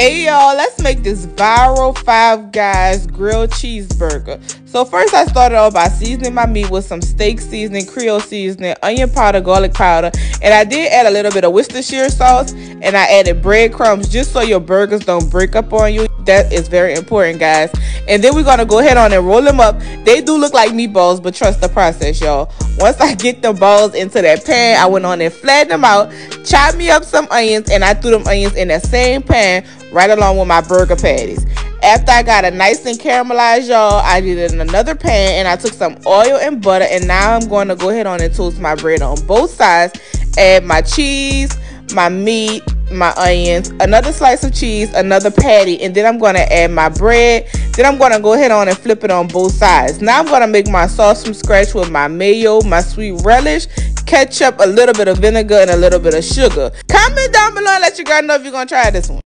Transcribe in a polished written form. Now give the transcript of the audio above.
Hey y'all, let's make this viral Five Guys grilled cheeseburger. So first I started off by seasoning my meat with some steak seasoning, Creole seasoning, onion powder, garlic powder, and I did add a little bit of Worcestershire sauce, and I added breadcrumbs just so your burgers don't break up on you. That is very important, guys. And then we're going to go ahead on and roll them up. They do look like meatballs, but trust the process, y'all. Once I get the balls into that pan, I went on and flattened them out, chopped me up some onions, and I threw them onions in that same pan right along with my burger patties. After I got it nice and caramelized, y'all, I did it in another pan, and I took some oil and butter, and now I'm going to go ahead on and toast my bread on both sides, add my cheese, my meat, my onions, another slice of cheese, another patty, and then I'm going to add my bread. Then I'm going to go ahead on and flip it on both sides. Now I'm going to make my sauce from scratch with my mayo, my sweet relish, ketchup, a little bit of vinegar, and a little bit of sugar. Comment down below and let your girl know if you're going to try this one.